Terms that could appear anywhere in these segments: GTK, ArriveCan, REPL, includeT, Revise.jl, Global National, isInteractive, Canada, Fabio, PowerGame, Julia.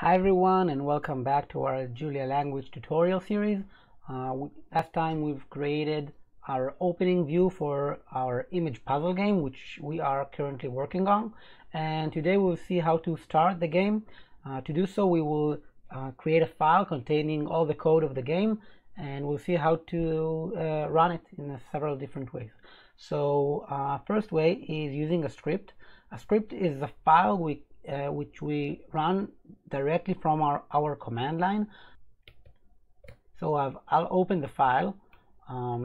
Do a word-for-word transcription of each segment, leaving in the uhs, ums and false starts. Hi everyone, and welcome back to our Julia language tutorial series. Uh, we, last time we've created our opening view for our image puzzle game, which we are currently working on, and today we'll see how to start the game. Uh, to do so, we will uh, create a file containing all the code of the game, and we'll see how to uh, run it in several different ways. So uh, first way is using a script. A script is a file we Uh, which we run directly from our, our command line. So I've, I'll open the file. Um,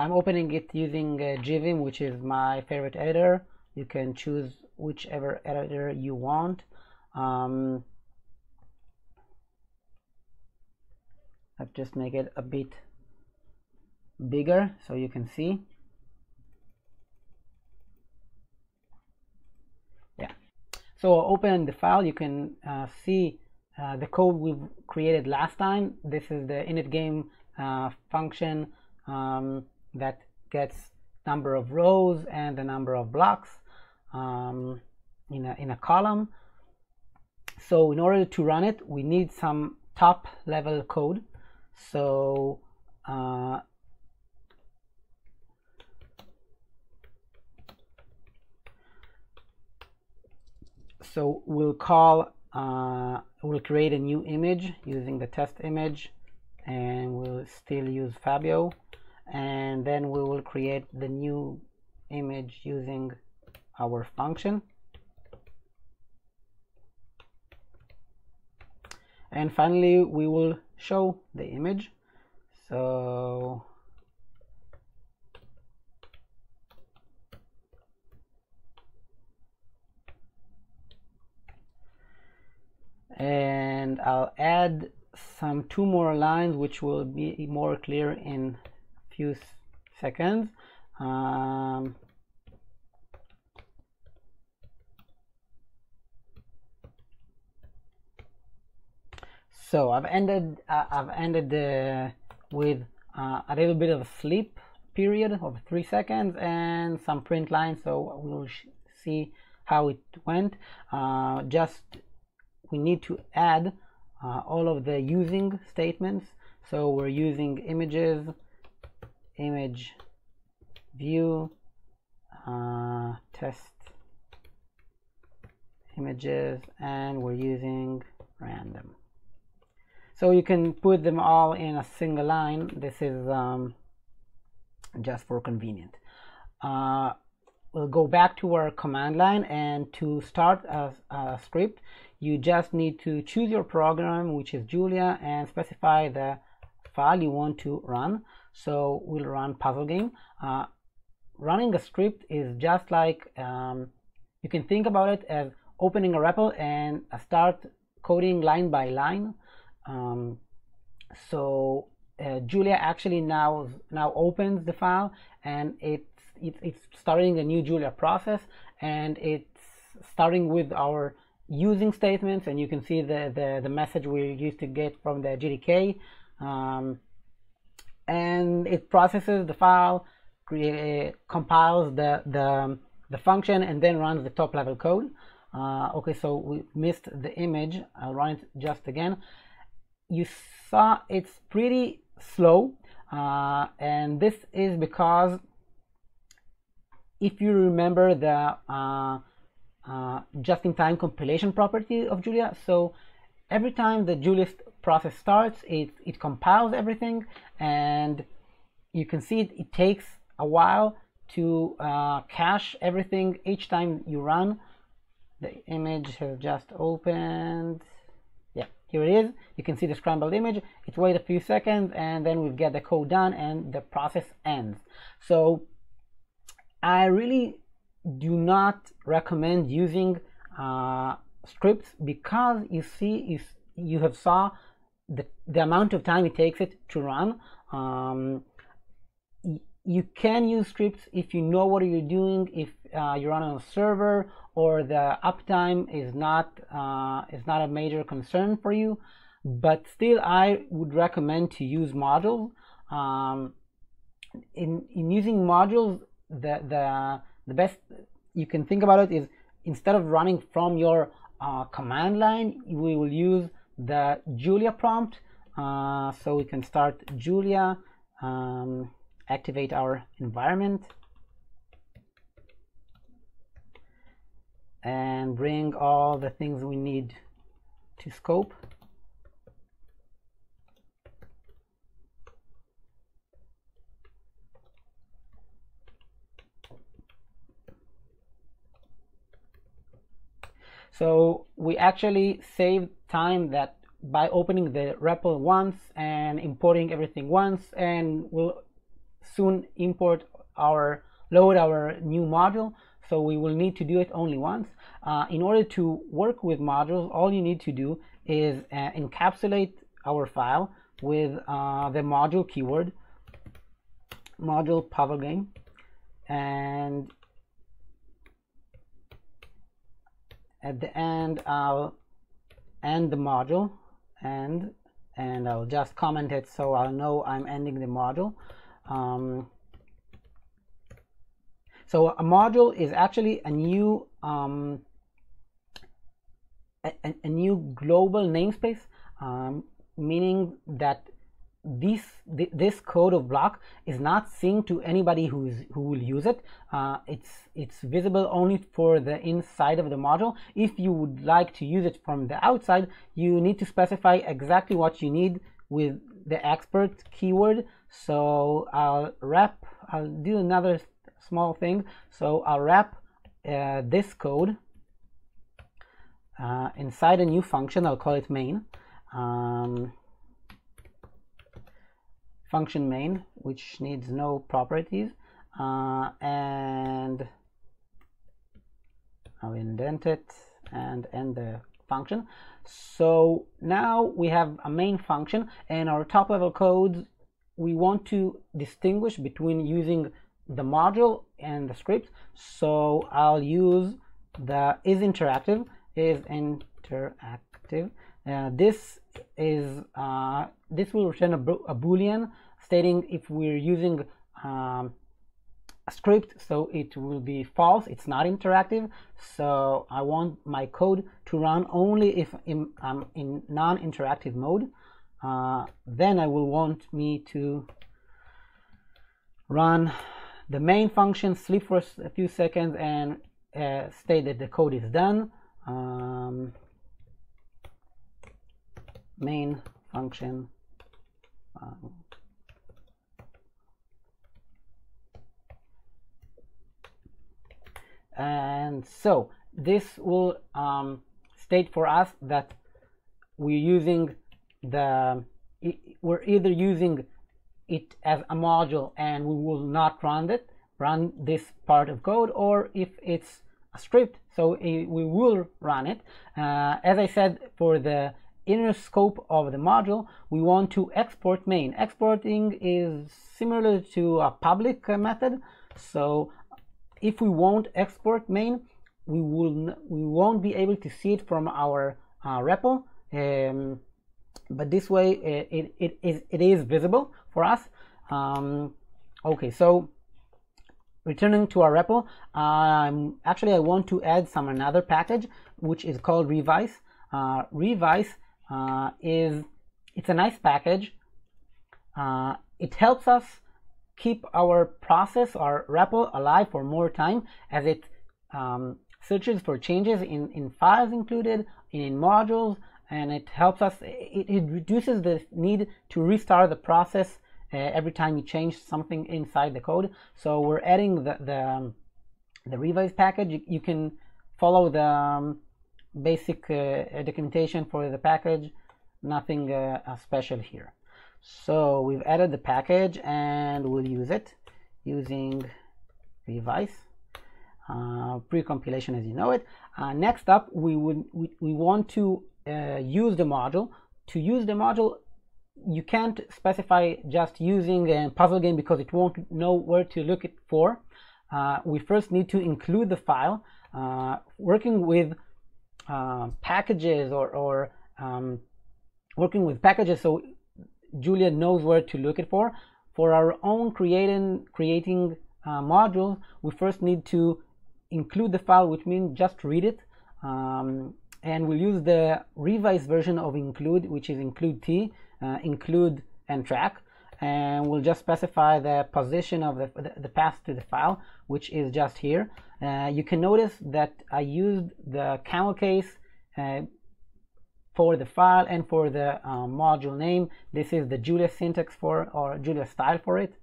I'm opening it using uh, G Vim, which is my favorite editor. You can choose whichever editor you want. Um, I'll just make it a bit bigger so you can see. So open the file, you can uh, see uh, the code we've created last time. This is the initGame uh, function um, that gets number of rows and the number of blocks um, in, a, in a column. So in order to run it, we need some top level code. So uh, So we'll call, uh, we'll create a new image using the test image, and we'll still use Fabio, and then we will create the new image using our function. And finally, we will show the image. So and I'll add some two more lines which will be more clear in a few seconds. Um, so I've ended uh, I've ended uh, with uh, a little bit of a sleep period of three seconds and some print lines, so we'll sh see how it went. Uh, just we need to add uh, all of the using statements. So we're using images, image view, uh, test images, and we're using random. So you can put them all in a single line. This is um, just for convenience. Uh, we'll go back to our command line, and to start a, a script, you just need to choose your program, which is Julia, and specify the file you want to run. So we'll run PowerGame. Uh, running a script is just like, um, you can think about it as opening a R E P L and start coding line by line. Um, so uh, Julia actually now now opens the file, and it's, it's, it's starting a new Julia process, and it's starting with our using statements, and you can see the, the, the message we used to get from the G T K, um, and it processes the file, create, compiles the, the, the function, and then runs the top level code. Uh, okay, so we missed the image. I'll run it just again. You saw it's pretty slow, uh, and this is because if you remember the uh, Uh, just-in-time compilation property of Julia. So every time the Julia process starts, it, it compiles everything, and you can see it, it takes a while to uh, cache everything each time you run. The image has just opened. Yeah, here it is. You can see the scrambled image. It waits a few seconds, and then we'll get the code done, and the process ends. So I really do not recommend using uh, scripts, because you see you, you have saw the, the amount of time it takes it to run. Um, you can use scripts if you know what you're doing, if uh, you run on a server or the uptime is not, uh, is not a major concern for you, but still I would recommend to use modules. Um, in, in using modules, the, the The best you can think about it is, instead of running from your uh, command line, we will use the Julia prompt. Uh, so we can start Julia, um, activate our environment, and bring all the things we need to scope. So we actually saved time that by opening the R E P L once and importing everything once, and we'll soon import our load our new module. So we will need to do it only once. Uh, in order to work with modules, all you need to do is uh, encapsulate our file with uh, the module keyword, module PowerGame, and at the end I'll end the module, and and I'll just comment it so I'll know I'm ending the module. Um, So a module is actually a new um, a, a new global namespace, um, meaning that this this code of block is not seen to anybody who is who will use it. Uh, it's it's visible only for the inside of the module. If you would like to use it from the outside, you need to specify exactly what you need with the expert keyword. So I'll wrap. I'll do another small thing. So I'll wrap uh, this code uh, inside a new function. I'll call it main, um, function main, which needs no properties, uh, and I'll indent it and end the function. So now we have a main function, and our top level codes, we want to distinguish between using the module and the script. So I'll use the isInteractive, isInteractive. Uh, this is uh, this will return a, a boolean stating if we're using um, a script, so it will be false. It's not interactive. So I want my code to run only if I'm um, in non-interactive mode. Uh, then I will want me to run the main function, sleep for a few seconds, and uh, state that the code is done. Um, main function um, and so this will um, state for us that we're using the we're either using it as a module and we will not run it run this part of code, or if it's a script, so it, we will run it. Uh, as I said, for the inner scope of the module, we want to export main. Exporting is similar to a public method, so if we won't export main, we will we won't be able to see it from our uh, R E P L. Um, but this way it, it, it is it is visible for us. Um, okay, so returning to our R E P L, um, actually I want to add some another package which is called Revise. Uh, Revise uh, is it's a nice package. Uh, it helps us keep our process, our R E P L, alive for more time, as it um, searches for changes in in files included, in modules. And it helps us, it, it reduces the need to restart the process uh, every time you change something inside the code. So we're adding the the, um, the Revise package. You, you can follow the um, basic uh, documentation for the package, nothing uh, special here. So we've added the package and we'll use it using Revise. Uh, pre-compilation as you know it. Uh, next up, we, would, we, we want to Uh, use the module. To use the module, you can't specify just using a puzzle game because it won't know where to look it for. Uh, we first need to include the file. Uh, working with uh, packages or, or um, working with packages, so Julia knows where to look it for. For our own creating creating uh, module, we first need to include the file, which means just read it. Um, and we'll use the revised version of include, which is includeT, uh, include and track, and we'll just specify the position of the, the, the path to the file, which is just here. Uh, you can notice that I used the camel case uh, for the file and for the uh, module name. This is the Julia syntax for, or Julia style for it.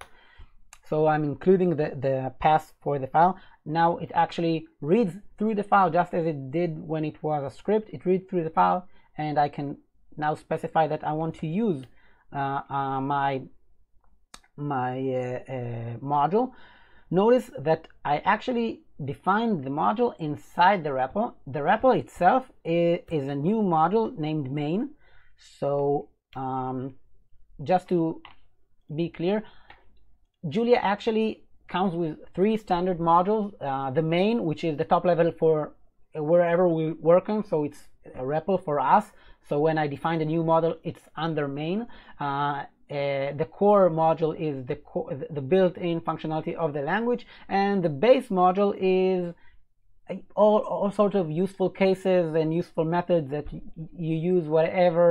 So I'm including the, the path for the file. Now it actually reads through the file just as it did when it was a script. It reads through the file, and I can now specify that I want to use uh, uh, my my uh, uh, module. Notice that I actually defined the module inside the repo. The repo itself is, is a new module named main. So um, just to be clear, Julia actually comes with three standard modules. Uh, the main, which is the top level for wherever we work on, so it's a repo for us. So when I define a new model, it's under main. Uh, Uh, the core module is the, the built-in functionality of the language, and the base module is all, all sorts of useful cases and useful methods that you use whatever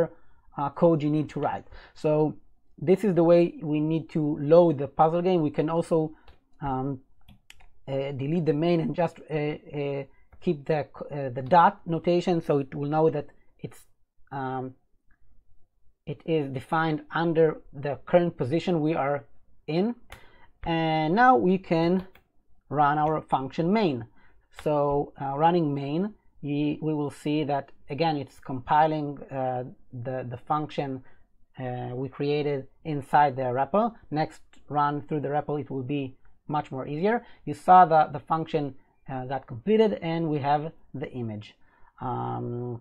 uh, code you need to write. So this is the way we need to load the puzzle game. We can also um, uh, delete the main and just uh, uh, keep the, uh, the dot notation, so it will know that it's um, it is defined under the current position we are in. And now we can run our function main. So uh, running main, we, we will see that again it's compiling uh, the, the function uh, we created inside the repo. Next run through the repo, it will be much more easier. You saw that the function uh, got completed, and we have the image. Um,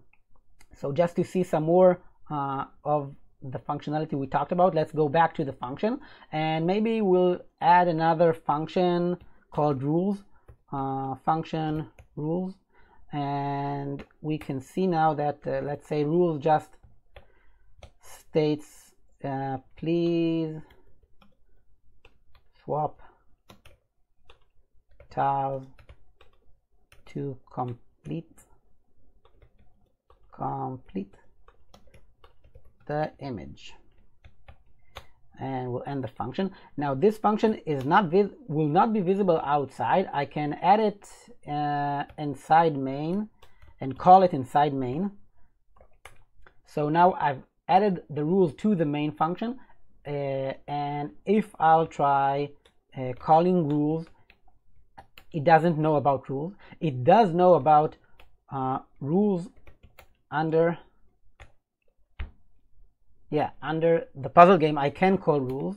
so just to see some more Uh, of the functionality we talked about, let's go back to the function, and maybe we'll add another function called rules, uh, function rules, and we can see now that uh, let's say rules just states uh, please swap tiles to complete complete the image, and we'll end the function. Now this function is not vis will not be visible outside. I can add it uh, inside main and call it inside main. So now I've added the rules to the main function, uh, and if I'll try uh, calling rules, it doesn't know about rules. It does know about uh, rules under Yeah, under the puzzle game, I can call rules.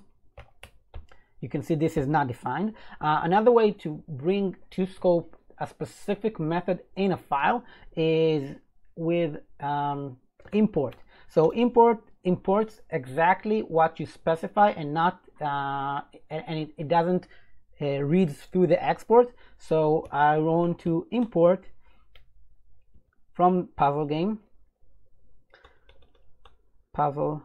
You can see this is not defined. Uh, another way to bring to scope a specific method in a file is with um, import. So import imports exactly what you specify, and not uh, and it, it doesn't uh, read through the export. So I want to import from puzzle game. Puzzle,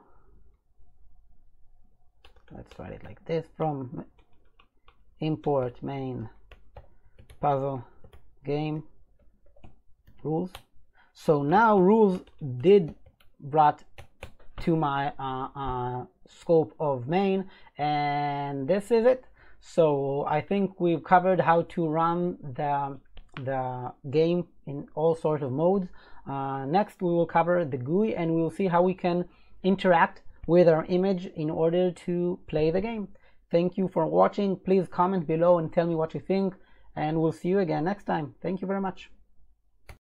let's write it like this, from import main puzzle game rules. So now rules did brought to my uh, uh, scope of main, and this is it. So I think we've covered how to run the the game in all sorts of modes. Uh, next we will cover the G U I, and we will see how we can interact with our image in order to play the game. Thank you for watching. Please comment below and tell me what you think, and we'll see you again next time. Thank you very much.